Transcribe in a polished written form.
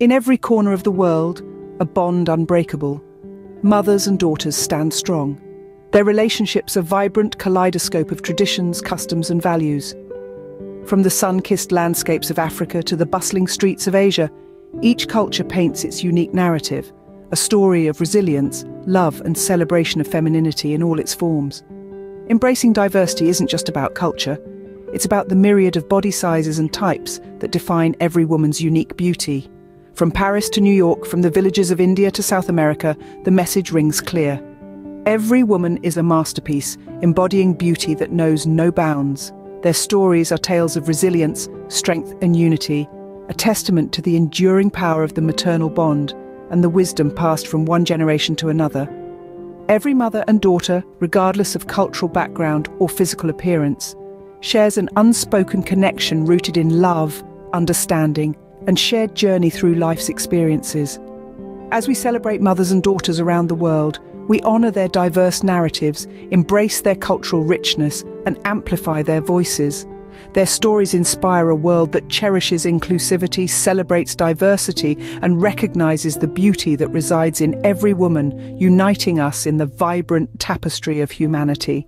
In every corner of the world, a bond unbreakable. Mothers and daughters stand strong. Their relationships are a vibrant kaleidoscope of traditions, customs and values. From the sun-kissed landscapes of Africa to the bustling streets of Asia, each culture paints its unique narrative, a story of resilience, love and celebration of femininity in all its forms. Embracing diversity isn't just about culture, it's about the myriad of body sizes and types that define every woman's unique beauty. From Paris to New York, from the villages of India to South America, the message rings clear. Every woman is a masterpiece, embodying beauty that knows no bounds. Their stories are tales of resilience, strength and unity, a testament to the enduring power of the maternal bond and the wisdom passed from one generation to another. Every mother and daughter, regardless of cultural background or physical appearance, shares an unspoken connection rooted in love, understanding, and shared journey through life's experiences. As we celebrate mothers and daughters around the world, we honour their diverse narratives, embrace their cultural richness, and amplify their voices. Their stories inspire a world that cherishes inclusivity, celebrates diversity, and recognises the beauty that resides in every woman, uniting us in the vibrant tapestry of humanity.